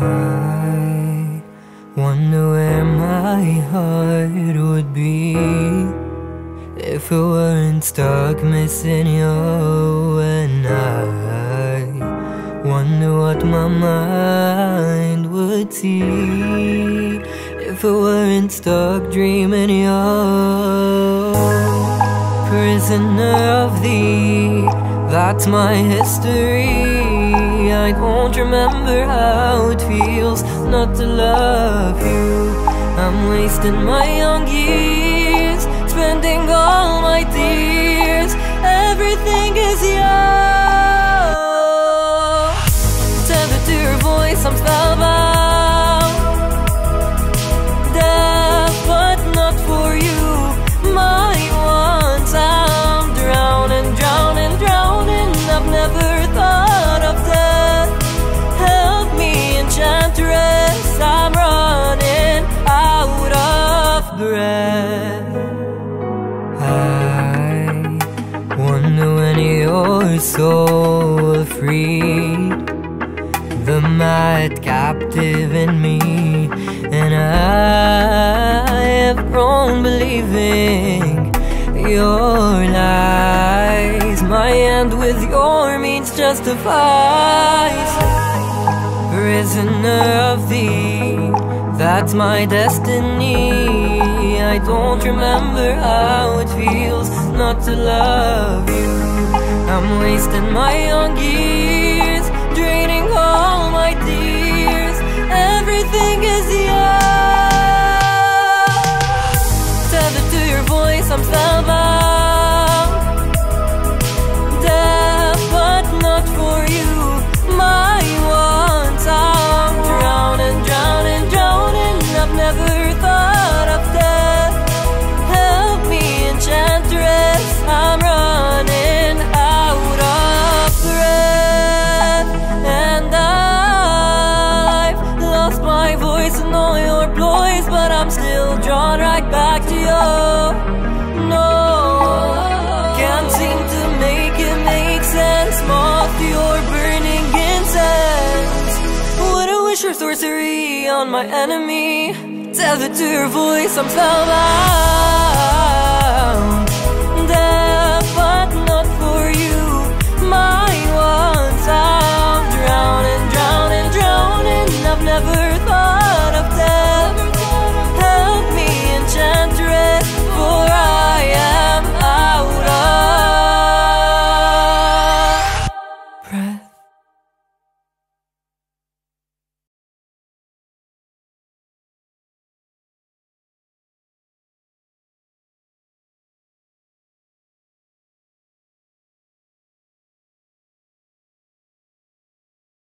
I wonder where my heart would be if it weren't stuck missing you. And I wonder what my mind would see if it weren't stuck dreaming you. Prisoner of thee, that's my history. I don't remember how it feels not to love you. I'm wasting my young years, spending all my tears. Everything is yours. Tethered to your voice, I'm spellbound. Deaf, but not for you. My I'm drowning, drowning, drowning. I've never thought of death. Help me, enchantress, I'm running out of breath. I wonder when you're so afraid, the mad captive in me. And I have grown believing your lies, my end with your means justifies. Prisoner of thee, that's my destiny. I don't remember how it feels not to love you. I'm wasting my young years, draining all my tears. Everything is yours. Tethered to your voice, I'm spellbound. Sorcery on my enemy, tethered to your voice, I'm spellbound.